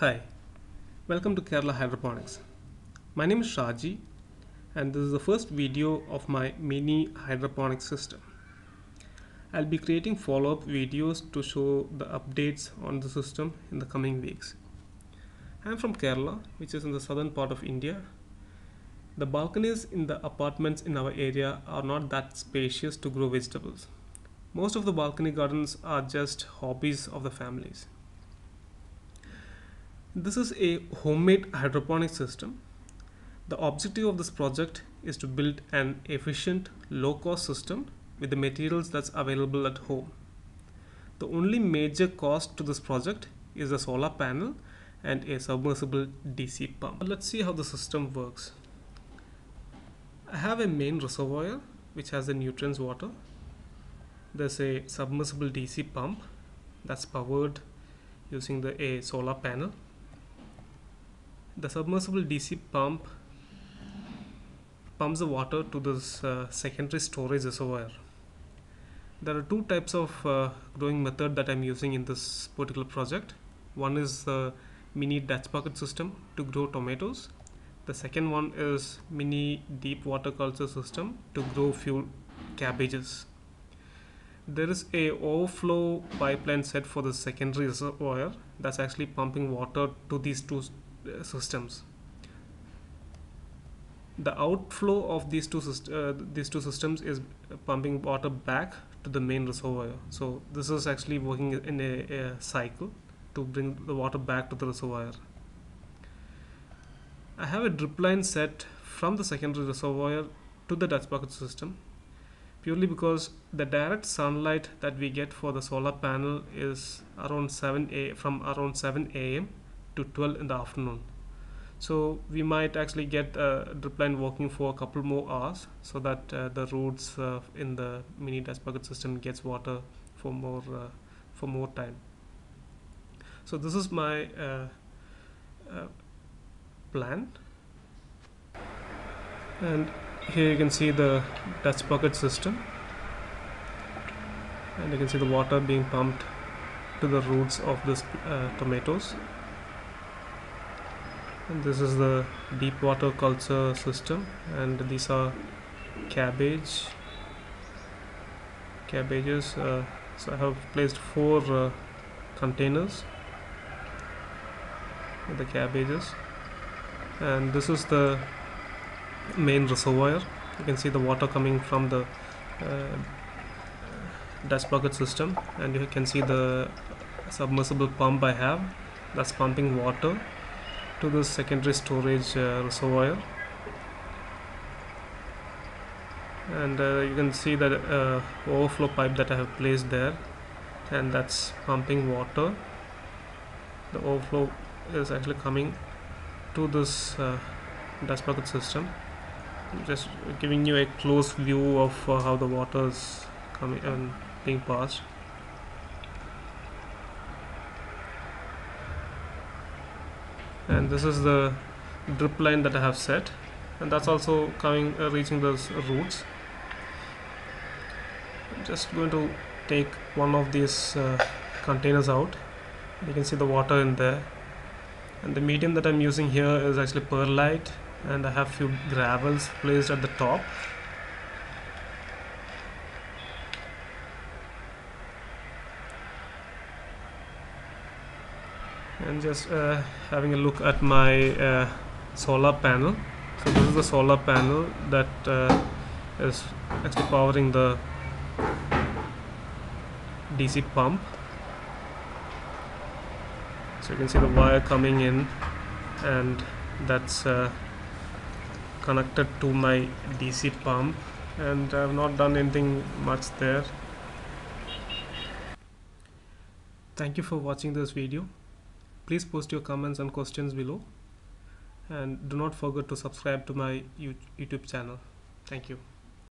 Hi, welcome to Kerala Hydroponics. My name is Shaji and this is the first video of my mini hydroponics system. I'll be creating follow-up videos to show the updates on the system in the coming weeks. I'm from Kerala, which is in the southern part of India. The balconies in the apartments in our area are not that spacious to grow vegetables. Most of the balcony gardens are just hobbies of the families. This is a homemade hydroponic system. The objective of this project is to build an efficient, low-cost system with the materials that's available at home. The only major cost to this project is a solar panel and a submersible DC pump. Let's see how the system works. I have a main reservoir which has the nutrients water. There's a submersible DC pump that's powered using a solar panel. The submersible DC pump pumps the water to this secondary storage reservoir. There are two types of growing method that I'm using in this particular project. One is the mini Dutch bucket system to grow tomatoes. The second one is mini deep water culture system to grow few cabbages. There is a overflow pipeline set for the secondary reservoir that's actually pumping water to these two systems. The outflow of these two systems is pumping water back to the main reservoir. So this is actually working in a cycle to bring the water back to the reservoir. I have a drip line set from the secondary reservoir to the Dutch bucket system purely because the direct sunlight that we get for the solar panel is from around 7 a.m. to 12 in the afternoon. So we might actually get a drip line working for a couple more hours so that the roots in the mini Dutch bucket system gets water for more time. So this is my plan, and here you can see the Dutch bucket system, and you can see the water being pumped to the roots of this tomatoes. And this is the deep water culture system, and these are cabbages. So I have placed four containers with the cabbages, and this is the main reservoir. You can see the water coming from the Dutch bucket system, and you can see the submersible pump I have that's pumping water to the secondary storage reservoir. And you can see that overflow pipe that I have placed there, and that's pumping water. The overflow is actually coming to this Dutch bucket system. I'm just giving you a close view of how the water is coming and being passed. And this is the drip line that I have set, and that's also coming reaching those roots. I'm just going to take one of these containers out. You can see the water in there, and the medium that I'm using here is actually perlite, and I have few gravels placed at the top. And just having a look at my solar panel. So this is the solar panel that is actually powering the DC pump. So you can see the wire coming in, and that's connected to my DC pump, and I've not done anything much there. Thank you for watching this video. Please post your comments and questions below, and do not forget to subscribe to my YouTube channel. Thank you.